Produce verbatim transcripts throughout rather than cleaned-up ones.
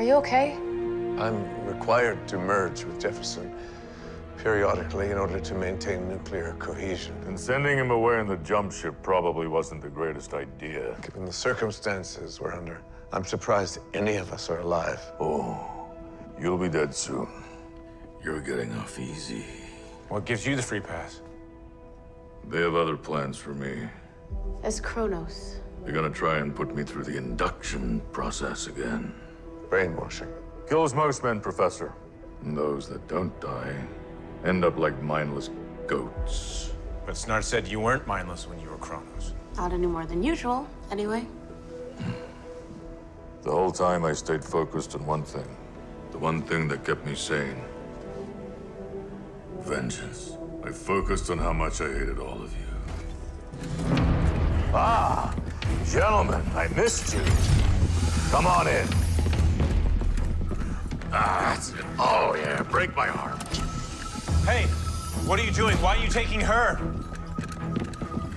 Are you okay? I'm required to merge with Jefferson periodically in order to maintain nuclear cohesion. And sending him away in the jump ship probably wasn't the greatest idea. Given the circumstances we're under, I'm surprised any of us are alive. Oh, you'll be dead soon. You're getting off easy. What gives you the free pass? They have other plans for me. As Kronos. They're gonna try and put me through the induction process again. Brainwashing. Kills most men, Professor. And those that don't die end up like mindless goats. But Snart said you weren't mindless when you were Kronos. Not any more than usual, anyway. The whole time I stayed focused on one thing. The one thing that kept me sane. Vengeance. I focused on how much I hated all of you. Ah, gentlemen, I missed you. Come on in. Ah, that's it. Oh, yeah, break my arm. Hey, what are you doing? Why are you taking her?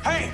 Hey!